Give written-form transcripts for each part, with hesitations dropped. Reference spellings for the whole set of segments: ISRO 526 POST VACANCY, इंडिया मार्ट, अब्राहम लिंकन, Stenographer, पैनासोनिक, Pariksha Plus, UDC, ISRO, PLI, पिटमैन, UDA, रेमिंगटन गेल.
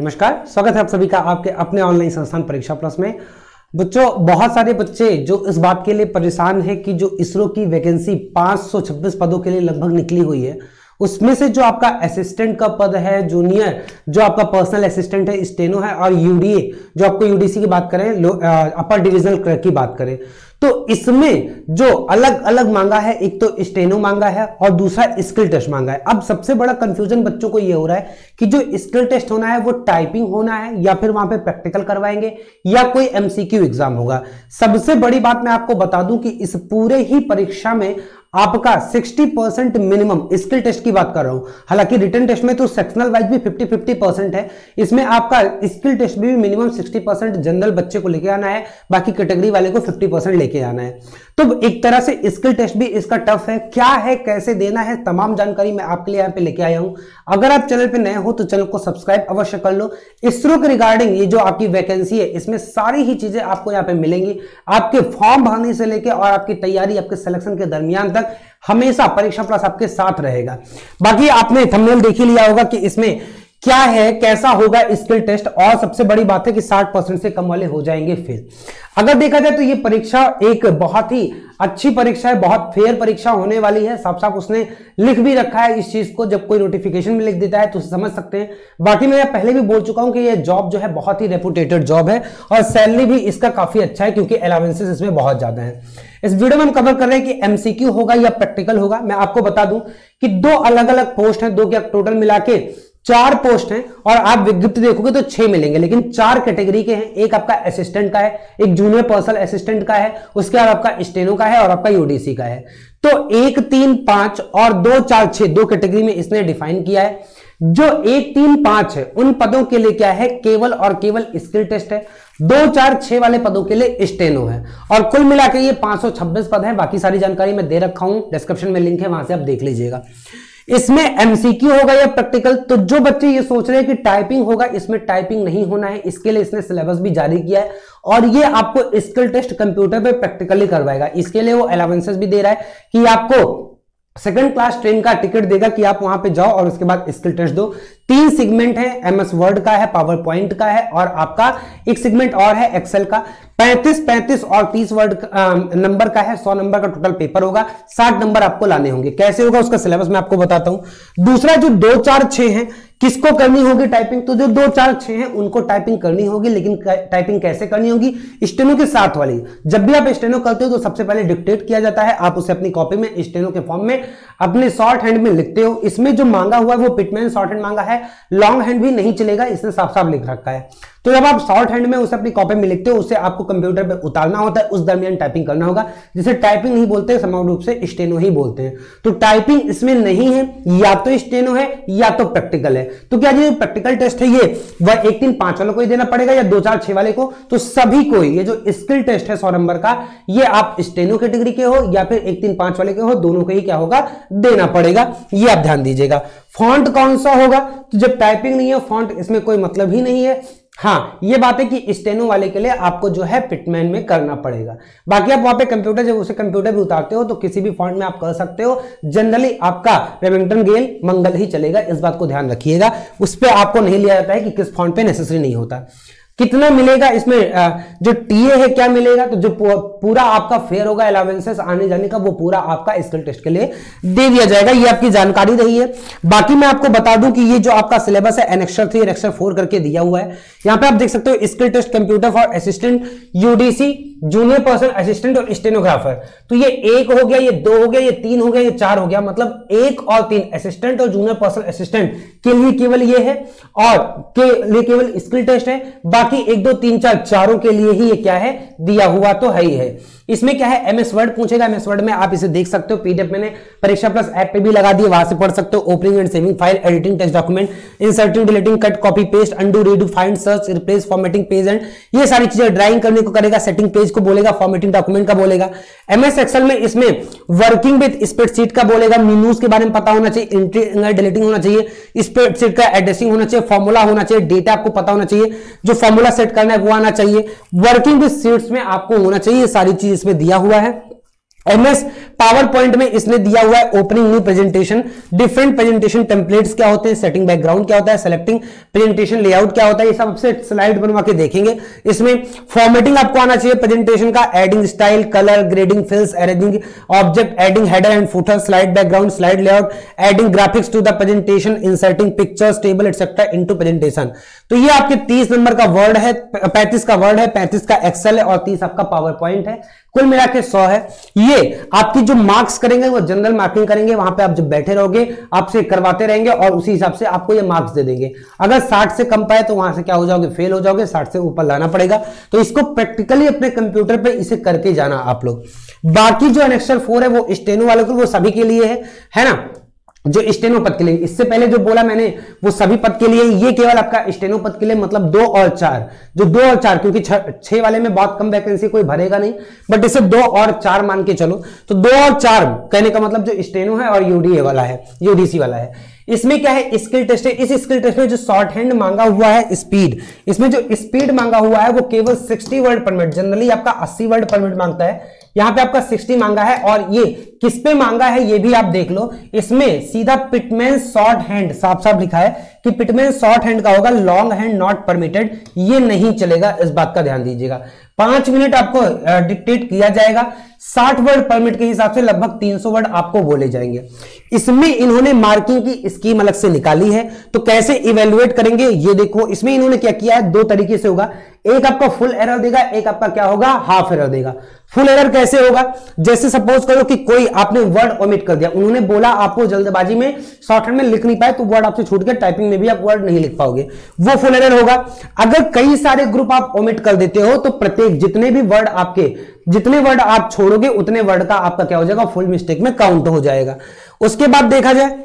नमस्कार, स्वागत है आप सभी का आपके अपने ऑनलाइन संस्थान परीक्षा प्लस में। बच्चों, बहुत सारे बच्चे जो इस बात के लिए परेशान हैं कि जो इसरो की वैकेंसी 526 पदों के लिए लगभग निकली हुई है, उसमें से जो आपका असिस्टेंट का पद है, जूनियर जो आपका पर्सनल असिस्टेंट है, स्टेनो है, और यूडीए जो आपको यूडीसी की बात करें, अपर डिविजनल क्लर्क की बात करें, तो इसमें जो अलग अलग मांगा है, एक तो स्टेनो मांगा है और दूसरा स्किल टेस्ट मांगा है। अब सबसे बड़ा कंफ्यूजन बच्चों को ये हो रहा है कि जो स्किल टेस्ट होना है वो टाइपिंग होना है या फिर वहां पे प्रैक्टिकल करवाएंगे या कोई एमसीक्यू एग्जाम होगा। सबसे बड़ी बात मैं आपको बता दूं कि इस पूरे ही परीक्षा में आपका 60% मिनिमम स्किल टेस्ट की बात कर रहा हूं। हालांकि रिटन टेस्ट में तो सेक्शनल वाइज भी 50-50% है, इसमें आपका स्किल टेस्ट भी मिनिमम 60% जनरल बच्चे को लेके आना है, बाकी कैटेगरी वाले को 50% लेके आना है। तो एक तरह से स्किल टेस्ट भी इसका टफ है, क्या है, कैसे देना है, तमाम जानकारी मैं आपके लिए यहाँ पे लेके आया हूं। अगर आप चैनल पे नए हो तो चैनल को सब्सक्राइब अवश्य कर लो। इसरो के रिगार्डिंग ये जो आपकी वैकेंसी है, इसमें सारी ही चीजें आपको यहाँ पे मिलेंगी। आपके फॉर्म भरने से लेके और आपकी तैयारी, आपके सिलेक्शन के दरमियान तक हमेशा परीक्षा प्लस आपके साथ रहेगा। बाकी आपने थंबनेल देख ही लिया होगा कि इसमें क्या है, कैसा होगा स्किल टेस्ट, और सबसे बड़ी बात है कि 60% से कम वाले हो जाएंगे फेल। अगर देखा जाए तो ये परीक्षा एक बहुत ही अच्छी परीक्षा है, बहुत फेयर परीक्षा होने वाली है। साफ साफ उसने लिख भी रखा है इस चीज को, जब कोई नोटिफिकेशन में लिख देता है तो उसे समझ सकते हैं। बाकी मैं पहले भी बोल चुका हूं कि ये जॉब जो है बहुत ही रेपुटेटेड जॉब है और सैलरी भी इसका काफी अच्छा है क्योंकि अलाउंसेस इसमें बहुत ज्यादा है। इस वीडियो में हम कवर कर रहे हैं कि एमसीक्यू होगा या प्रैक्टिकल होगा। मैं आपको बता दूं कि दो अलग अलग पोस्ट है, दो क्या टोटल मिला के 4 पोस्ट हैं, और आप विज्ञप्ति देखोगे तो 6 मिलेंगे, लेकिन 4 कैटेगरी के हैं। एक आपका असिस्टेंट का है, एक जूनियर पर्सनल असिस्टेंट का है, उसके बाद आपका स्टेनो का है और आपका यूडीसी का है। तो 1, 3, 5 और 2, 4, 6 दो कैटेगरी में इसने डिफाइन किया है। जो 1, 3, 5 है उन पदों के लिए क्या है, केवल और केवल स्किल टेस्ट है। 2, 4, 6 वाले पदों के लिए स्टेनो है, और कुल मिलाकर ये 526 पद है। बाकी सारी जानकारी मैं दे रखा हूं, डिस्क्रिप्शन में लिंक है, वहां से आप देख लीजिएगा। इसमें एमसीक्यू होगा या प्रैक्टिकल, तो जो बच्चे ये सोच रहे हैं कि टाइपिंग होगा, इसमें टाइपिंग नहीं होना है। इसके लिए इसने सिलेबस भी जारी किया है, और ये आपको स्किल टेस्ट कंप्यूटर पे प्रैक्टिकली करवाएगा। इसके लिए वो अलाउंसेस भी दे रहा है कि आपको सेकंड क्लास ट्रेन का टिकट देगा कि आप वहां पे जाओ और उसके बाद स्किल टेस्ट दो। 3 सेगमेंट है, एमएस वर्ड का है, पावर पॉइंट का है, और आपका एक सेगमेंट और है एक्सेल का। 35, 35 और 30 वर्ड नंबर का है। 100 नंबर का टोटल पेपर होगा, 60 नंबर आपको लाने होंगे। कैसे होगा उसका सिलेबस मैं आपको बताता हूं। दूसरा जो 2, 4, 6 है, किसको करनी होगी टाइपिंग, तो जो 2, 4, 6 है उनको टाइपिंग करनी होगी। लेकिन टाइपिंग कैसे करनी होगी, स्टेनो के साथ वाली। जब भी आप स्टेनो करते हो तो सबसे पहले डिक्टेट किया जाता है, आप उसे अपनी कॉपी में स्टेनो के फॉर्म में अपने शॉर्ट हैंड में लिखते हो। इसमें जो मांगा हुआ है वो पिटमैन शॉर्ट हैंड मांगा है, लॉन्ग हैंड भी नहीं चलेगा, इसने साफ साफ लिख रखा है। तो जब आप शॉर्ट हैंड में उसे अपनी कॉपी में लिखते हो, उसे आपको कंप्यूटर पे उतारना होता है, उस दरमियान टाइपिंग करना होगा, जिसे टाइपिंग नहीं बोलते, सामान्य रूप से स्टेनो ही बोलते हैं। तो टाइपिंग इसमें नहीं है, या तो स्टेनो है या तो प्रैक्टिकल है। तो क्या जो प्रैक्टिकल टेस्ट है ये 1, 3, 5 वालों को ही देना पड़ेगा या 2, 4, 6 वाले को, तो सभी को ही। ये जो स्किल टेस्ट है 100 नंबर का, ये आप स्टेनो कैटेगरी के हो या फिर 1, 3, 5 वाले के हो, दोनों को ही क्या होगा, देना पड़ेगा। ये आप ध्यान दीजिएगा। फॉन्ट कौन सा होगा, तो जब टाइपिंग नहीं है फॉन्ट इसमें कोई मतलब ही नहीं है। हाँ, ये बात है कि स्टेनो वाले के लिए आपको जो है पिटमैन में करना पड़ेगा। बाकी आप वहां पे कंप्यूटर, जब उसे कंप्यूटर भी उतारते हो तो किसी भी फॉन्ट में आप कर सकते हो। जनरली आपका रेमिंगटन गेल मंगल ही चलेगा, इस बात को ध्यान रखिएगा। उस पर आपको नहीं लिया जाता है कि किस फॉन्ट पे, नेसेसरी नहीं होता। कितना मिलेगा इसमें, जो टीए है क्या मिलेगा, तो जो पूरा आपका फेयर होगा, अलाउंसेस आने जाने का, वो पूरा आपका स्किल टेस्ट के लिए दे दिया जाएगा। ये आपकी जानकारी रही है। बाकी मैं आपको बता दूं कि ये जो आपका सिलेबस है एनेक्सर 3 एनेक्सर 4 करके दिया हुआ है। यहाँ पे आप देख सकते हो, skill test computer for assistant, UDC, junior person assistant और स्टेनोग्राफर। तो ये 1 हो गया, ये 2 हो गया, ये 3 हो गया, ये 4 हो गया, मतलब 1 और 3 असिस्टेंट और जूनियर पर्सन असिस्टेंट के लिए केवल ये है, और के लिए केवल स्किल टेस्ट है। बाकी 1, 2, 3, 4 चारों के लिए ही ये क्या है, दिया हुआ तो है ही है। इसमें क्या है, एमएस वर्ड पूछेगा। एमएस वर्ड में आप इसे देख सकते हो, पीडीएफ मैंने परीक्षा प्लस ऐप पे भी लगा दिए, वहां से पढ़ सकते हो। Opening and saving file, editing text document, inserting, deleting, cut, copy, paste, undo, redo, find, search, replace, formatting page and ये सारी चीजें। ड्राइंग करने को करेगा, सेटिंग पेज को बोलेगा, फॉर्मेटिंग डॉक्यूमेंट का बोलेगा। एमएस एक्सेल में इसमें वर्किंग विद स्प्रेडशीट का बोलेगा, मेनूज के बारे में पता होना चाहिए, एंट्री एंगल डिलीटिंग होना चाहिए, स्प्रेडशीट का एड्रेसिंग होना चाहिए, फॉर्मूला होना चाहिए, डेटा आपको पता होना चाहिए, जो फॉर्मूला सेट करना है वो आना चाहिए, वर्किंग विद शीट्स में आपको होना चाहिए। सारी चीज इसमें दिया हुआ है। एमएस पावर पॉइंट में इसने दिया हुआ है opening new presentation, different presentation templates क्या होते हैं, सेटिंग बैकग्राउंड क्या होता है, सेलेक्टिंग प्रेजेंटेशन लेआउट क्या होता है, ये सब आपसे स्लाइड बनवा के देखेंगे। इसमें फॉर्मेटिंग आपको आना चाहिए प्रेजेंटेशन का, adding style, colour, grading, fills, arranging object, adding header and footer, slide background, slide layout, adding graphics to the presentation, inserting pictures, table etcetera into presentation. तो ये आपके 30 नंबर का वर्ड है, 35 का वर्ड है, 35 का एक्सेल है और 30 आपका पावर पॉइंट है। कुल मिला के 100 है। ये आपकी जो मार्क्स करेंगे वो जनरल मार्किंग करेंगे, वहां पे आप जब बैठे रहोगे आपसे करवाते रहेंगे और उसी हिसाब से आपको ये मार्क्स दे देंगे। अगर 60 से कम पाए तो वहां से क्या हो जाओगे, फेल हो जाओगे, 60 से ऊपर लाना पड़ेगा। तो इसको प्रैक्टिकली अपने कंप्यूटर पे इसे करके जाना आप लोग। बाकी जो एनेक्सर 4 है वो स्टेनो वालों को, वो सभी के लिए है ना, जो स्टेनो पद के लिए। इससे पहले जो बोला मैंने वो सभी पद के लिए, ये केवल आपका स्टेनो पद के लिए, मतलब 2 और 4, जो 2 और 4, क्योंकि 6 वाले में बहुत कम वैकेंसी कोई भरेगा नहीं, बट इसे 2 और 4 मान के चलो। तो 2 और 4 कहने का मतलब जो स्टेनो है और यूडीए वाला है, यूडीसी वाला है, इसमें क्या है, स्किल टेस्ट है। इस स्किल टेस्ट में जो शॉर्ट हैंड मांगा हुआ है स्पीड, इसमें जो स्पीड मांगा हुआ है वो केवल 60 वर्ड पर मिनट, जनरली आपका 80 वर्ड पर मिनट मांगता है, यहां पे आपका 60 मांगा है। और ये किस पे मांगा है ये भी आप देख लो, इसमें सीधा पिटमैन शॉर्ट हैंड साफ साफ लिखा है कि पिटमैन शॉर्ट हैंड का होगा, लॉन्ग हैंड नॉट परमिटेड, ये नहीं चलेगा, इस बात का ध्यान दीजिएगा। 5 मिनट आपको डिक्टेट किया जाएगा, 60 वर्ड पर मिनट के हिसाब से लगभग 300 वर्ड आपको बोले जाएंगे। इसमें इन्होंने मार्किंग की स्कीम अलग से निकाली है, तो कैसे इवेल्युएट करेंगे ये देखो। इसमें इन्होंने क्या किया है, 2 तरीके से होगा, एक आपका फुल एरर देगा, एक आपका क्या होगा, हाफ एरर देगा। फुल एरर कैसे होगा, जैसे सपोज करो कि कोई आपने वर्ड ओमिट कर दिया, उन्होंने बोला आपको जल्दबाजी में शॉर्टहैंड में लिख नहीं पाए तो वर्ड आपसे छूट गया, टाइपिंग में भी आप वर्ड नहीं लिख पाओगे, वो फुल एरर होगा। अगर कई सारे ग्रुप आप ओमिट कर देते हो तो प्रत्येक जितने भी वर्ड आपके, जितने वर्ड आप छोड़ोगे उतने वर्ड का आपका क्या हो जाएगा, फुल मिस्टेक में काउंट हो जाएगा। उसके बाद देखा जाए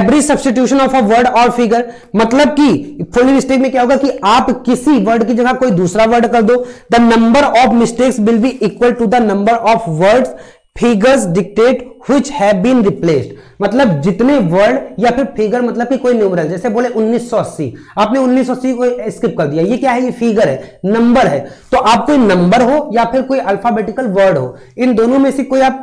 every substitution of a word और फिगर, मतलब कि फुल मिस्टेक में क्या होगा कि आप किसी वर्ड की जगह कोई दूसरा वर्ड कर दो। The number of mistakes will be equal to the number of words figures dictate which have been replaced, मतलब जितने वर्ड या फिर फिगर, मतलब कि कोई न्यूमरल, जैसे बोले 1980, आपने 1980 को स्किप कर दिया, ये क्या है, ये फिगर है, नंबर है, तो आप कोई नंबर हो या फिर कोई अल्फाबेटिकल वर्ड हो, इन दोनों में से कोई आप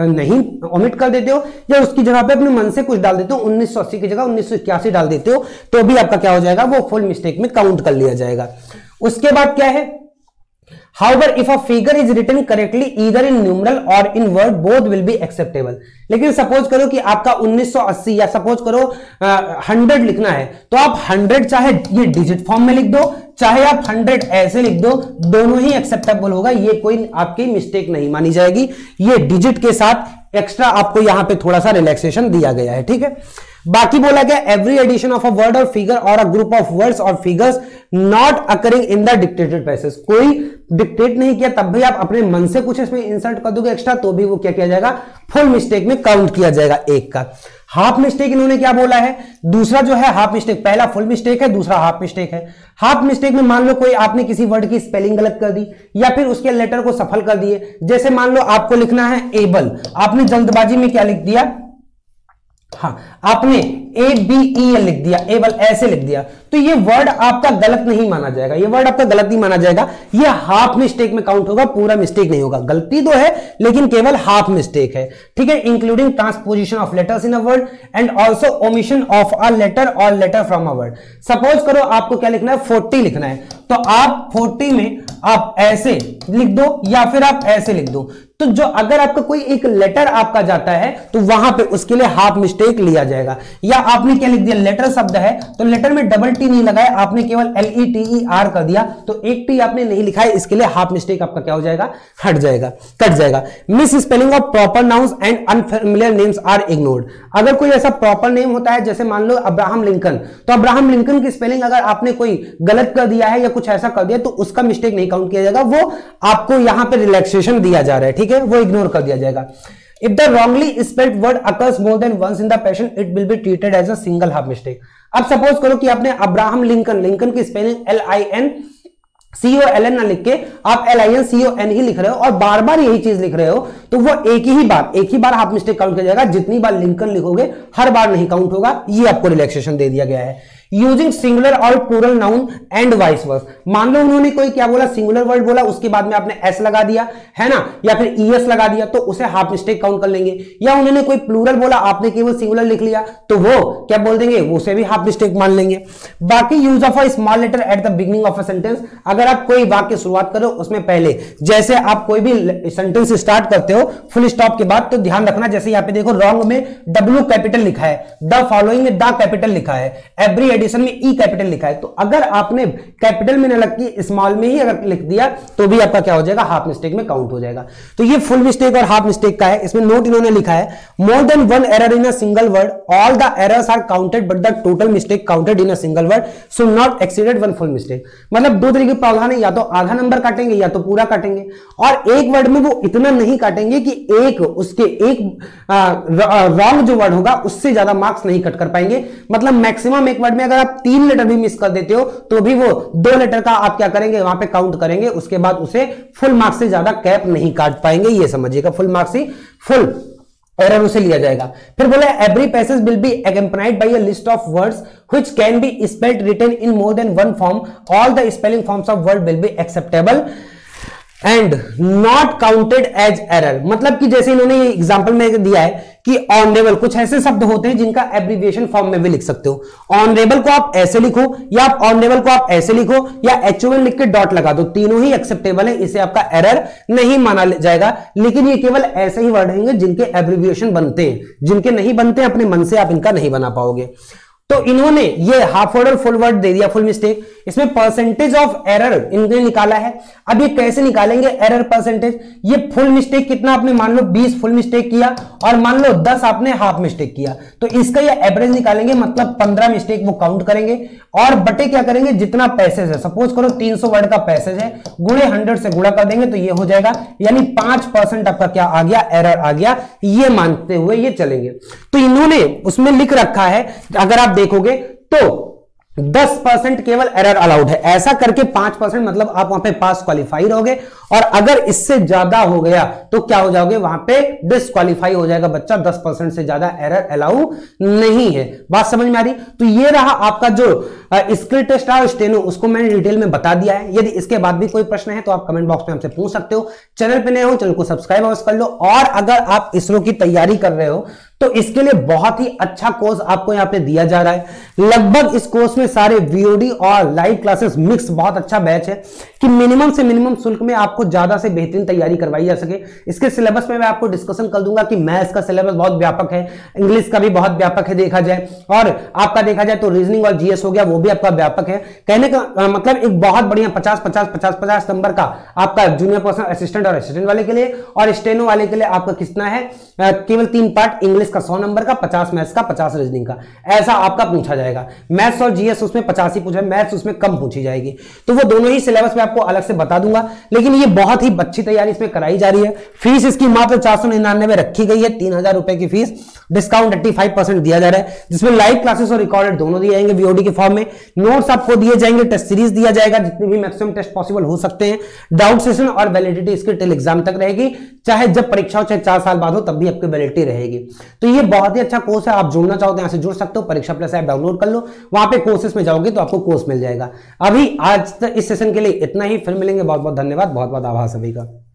नहीं ओमिट कर देते हो या उसकी जगह पे अपने मन से कुछ डाल देते हो, 1980 की जगह 1981 डाल देते हो, तो भी आपका क्या हो जाएगा, वो फुल मिस्टेक में काउंट कर लिया जाएगा। उसके बाद क्या है, However, if a figure is written correctly either in numeral or in word, both will be acceptable. लेकिन सपोज करो कि आपका 1980 या सपोज करो 100 लिखना है, तो आप 100 चाहे ये डिजिट फॉर्म में लिख दो चाहे आप 100 ऐसे लिख दो, दोनों ही एक्सेप्टेबल होगा, ये कोई आपकी मिस्टेक नहीं मानी जाएगी। ये डिजिट के साथ एक्स्ट्रा आपको यहाँ पे थोड़ा सा रिलैक्सेशन दिया गया है, ठीक है। बाकी बोला गया every addition of a word और फिगर और अ ग्रुप ऑफ वर्ड्स और figures not occurring in the dictated passage, कोई डिक्टेट नहीं किया तब भी आप अपने मन से कुछ इसमें इंसर्ट कर दोगे एक्स्ट्रा, तो भी वो क्या किया जाएगा, फुल मिस्टेक में काउंट किया जाएगा। एक का हाफ मिस्टेक इन्होंने क्या बोला है, दूसरा जो है हाफ मिस्टेक, पहला फुल मिस्टेक है, दूसरा हाफ मिस्टेक है। हाफ मिस्टेक में मान लो कोई आपने किसी वर्ड की स्पेलिंग गलत कर दी या फिर उसके लेटर को सफल कर दिए, जैसे मान लो आपको लिखना है एबल, आपने जल्दबाजी में क्या लिख दिया, हाँ आपने ABEL लिख दिया, एबल ऐसे लिख दिया, तो ये वर्ड आपका गलत नहीं माना जाएगा, ये वर्ड आपका गलत नहीं माना जाएगा, ये हाफ मिस्टेक में काउंट होगा, पूरा मिस्टेक नहीं होगा। गलती तो है लेकिन केवल हाफ मिस्टेक है, ठीक है। Including transposition of letters in a word and also omission of a letter और letter from a word. Suppose करो आपको क्या लिखना है, 40 लिखना है, तो आप 40 में आप ऐसे लिख दो या फिर आप ऐसे लिख दो, तो जो अगर आपका कोई एक लेटर आपका जाता है तो वहां पे उसके लिए हाफ मिस्टेक लिया जाएगा। या आपने क्या लिख दिया, लेटर शब्द है तो लेटर में डबल टी नहीं लगाया, आपने केवल LETER कर दिया, तो एक टी आपने नहीं लिखा है, इसके लिए हाफ मिस्टेक आपका क्या हो जाएगा, हट जाएगा, कट जाएगा। Misspelling of proper nouns and unfamiliar names are ignored, अगर कोई ऐसा प्रॉपर नेम होता है जैसे मान लो अब्राहम लिंकन, तो अब्राहम लिंकन की स्पेलिंग अगर आपने कोई गलत कर दिया है या कुछ ऐसा कर दिया तो उसका मिस्टेक नहीं काउंट किया जाएगा, वो आपको यहां पर रिलैक्सेशन दिया जा रहा है, ठीक है, वो इग्नोर कर दिया जाएगा। If the wrongly spelled word occurs more than once in the passage it will be treated as a single half mistake. अब सपोज करो कि आपने अब्राहम लिंकन, लिंकन की स्पेलिंग LINCOLN ना लिख के आप LINCON ही लिख रहे हो और बार बार यही चीज लिख रहे हो, तो वो एक ही बार हाफ मिस्टेक काउंट किया जाएगा, जितनी बार लिंकन लिखोगे हर बार नहीं काउंट होगा, ये आपको रिलैक्सेशन दे दिया गया है। यूजिंग सिंगुलर और plural noun and vice versa. मान लो उन्होंने कोई क्या बोला, सिंगुलर वर्ड बोला, उसके बाद में आपने एस लगा दिया है ना, या फिर ईएस लगा दिया, तो उसे हाफ मिस्टेक काउंट कर लेंगे। या उन्होंने कोई प्लूरल बोला, आपने केवल सिंगुलर लिख लिया, तो वो क्या बोल देंगे, उसे भी हाफ मिस्टेक मान लेंगे। बाकी use of a small letter at the beginning of a sentence, अगर आप कोई वाक्य शुरुआत करो उसमें पहले, जैसे आप कोई भी सेंटेंस स्टार्ट करते हो फुल स्टॉप के बाद, तो ध्यान रखना, जैसे यहाँ पे देखो रॉन्ग में W कैपिटल लिखा है, द फॉलोइंग में द कैपिटल लिखा है, एवरी एडिशन में ई कैपिटल लिखा है, तो अगर आपने कैपिटल में न लग के स्मॉल में ही अगर लिख दिया तो भी आपका क्या हो जाएगा, हाफ मिस्टेक में काउंट हो जाएगा। तो ये फुल मिस्टेक और हाफ मिस्टेक का है। इसमें नोट इन्होंने लिखा है, more than one error in a single word, all the errors are counted but the total mistake counted in a single word should not exceed one full mistake. मतलब दो तरीके के प्रावधान है, या तो आधा नंबर काटेंगे या तो पूरा काटेंगे, और एक वर्ड में वो इतना नहीं काटेंगे कि एक उसके एक रॉन्ग जो वर्ड होगा उससे ज्यादा मार्क्स नहीं कट कर पाएंगे। मतलब मैक्सिमम एक वर्ड में अगर आप 3 लेटर भी मिस कर देते हो तो भी वो 2 लेटर का आप क्या करेंगे, वहां पे काउंट करेंगे, उसके बाद उसे फुल मार्क्स से ज्यादा कैप नहीं काट पाएंगे। ये समझिएगा, फुल मार्क्स ही फुल एरर उसे लिया जाएगा। फिर बोला every passage will be explained by a list of words which can be spelled written in more than one form, all the spelling forms of word will be acceptable and not counted as error। मतलब कि जैसे इन्होंने example में दिया है कि honourable, कुछ ऐसे शब्द होते हैं जिनका एब्रीविएशन फॉर्म में भी लिख सकते हो। ऑनरेबल को आप ऐसे लिखो, या आप ऑनरेबल को आप ऐसे लिखो, या HON लिख के डॉट लगा दो, तीनों ही एक्सेप्टेबल है, इसे आपका एरर नहीं माना जाएगा। लेकिन ये केवल ऐसे ही वर्ड होंगे जिनके एब्रीविएशन बनते हैं, जिनके नहीं बनते अपने मन से आप इनका नहीं बना पाओगे। तो इन्होंने ये हाफ वर्ड और फुल वर्ड दे दिया, फुल मिस्टेक। इसमें परसेंटेज ऑफ एरर इन्होंने निकाला है। अब ये कैसे निकालेंगे एरर परसेंटेज? ये फुल मिस्टेक कितना आपने, मान लो 20 फुल मिस्टेक किया और मान लो 10 आपने हाफ मिस्टेक किया, तो इसका ये एवरेज निकालेंगे। मतलब 15 मिस्टेक वो काउंट करेंगे और बटे क्या करेंगे, जितना पैसेज है, सपोज करो 300 वर्ड का पैसेज है, गुणे 100 से गुणा कर देंगे, तो ये हो जाएगा, यानी 5% आपका क्या आ गया, एरर आ गया, ये मानते हुए ये चलेंगे। तो इन्होंने उसमें लिख रखा है, अगर आप देखोगे तो 10% केवल एरर अलाउड है। ऐसा करके 5% मतलब आप वहां पे पास क्वालिफाई रहोगे, और अगर इससे ज्यादा हो गया तो क्या हो जाओगे, वहां पे डिस्क्वालीफाई हो जाएगा बच्चा। 10% से ज्यादा एरर अलाउ नहीं है। बात समझ में आ रही? तो ये रहा आपका जो स्किल टेस्ट और स्टेनो, उसको मैंने डिटेल में बता दिया है। यदि इसके बाद भी कोई प्रश्न है तो आप कमेंट बॉक्स में हमसे पूछ सकते हो। चैनल पे नए हो, चैनल को सब्सक्राइब अवश्य कर लो। और अगर आप इसरो की तैयारी कर रहे हो तो इसके लिए बहुत ही अच्छा कोर्स आपको यहाँ पे दिया जा रहा है। लगभग इस कोर्स में सारे VOD और लाइव क्लासेस मिक्स बहुत अच्छा बैच है कि मिनिमम से मिनिमम शुल्क में आपको ज्यादा से बेहतरीन तैयारी करवाई जा सके। इसके सिलेबस में मैं आपको डिस्कशन कर दूंगा कि मैथ्स का सिलेबस बहुत व्यापक है, इंग्लिश का भी बहुत व्यापक है देखा जाए, और आपका देखा जाए तो रीजनिंग और GS हो गया, वो भी आपका व्यापक है। कहने का मतलब एक बहुत बढ़िया 50-50-50-50 नंबर का आपका जूनियर पर्सनल असिस्टेंट और असिस्टेंट वाले के लिए, और स्टेनो वाले के लिए आपका कितना है, केवल 3 पार्ट, इंग्लिश का 100 नंबर का, 50 मैथ्स का, 50 रीजनिंग का, ऐसा आपका पूछा जाएगा। मैथ्स और GS उसमें 50 ही पूछा, मैथ्स उसमें कम पूछी जाएगी, तो वो दोनों ही सिलेबस में आपको अलग से बता दूंगा। लेकिन ये बहुत ही अच्छी तैयारी इसमें कराई जा रही है। फीस इसकी मात्र 499 रखी गई है, 3000 रुपए की फीस, डिस्काउंट 35% दिया जा रहा है, जिसमें लाइव क्लासेस और रिकॉर्डेड दोनों दिए जाएंगे VOD के फॉर्म में। नोट्स आपको दिए जाएंगे, टेस्ट सीरीज दिया जाएगा, जितने भी मैक्सिमम टेस्ट पॉसिबल हो सकते हैं। डाउट सेशन और वैलिडिटी इसके टिल एग्जाम तक रहेगी, चाहे जब परीक्षा हो, चाहे 4 साल बाद हो, तब भी आपकी वैलिडिटी रहेगी। तो ये बहुत ही अच्छा कोर्स है। आप जुड़ना चाहो तो यहाँ से जुड़ सकते हो, परीक्षा प्लस ऐप डाउनलोड कर लो, वहां पे कोर्सेस में जाओगे तो आपको कोर्स मिल जाएगा। अभी आज इस सेशन के लिए इतना ही, फिर मिलेंगे। बहुत बहुत धन्यवाद, बहुत बहुत आभार सभी का।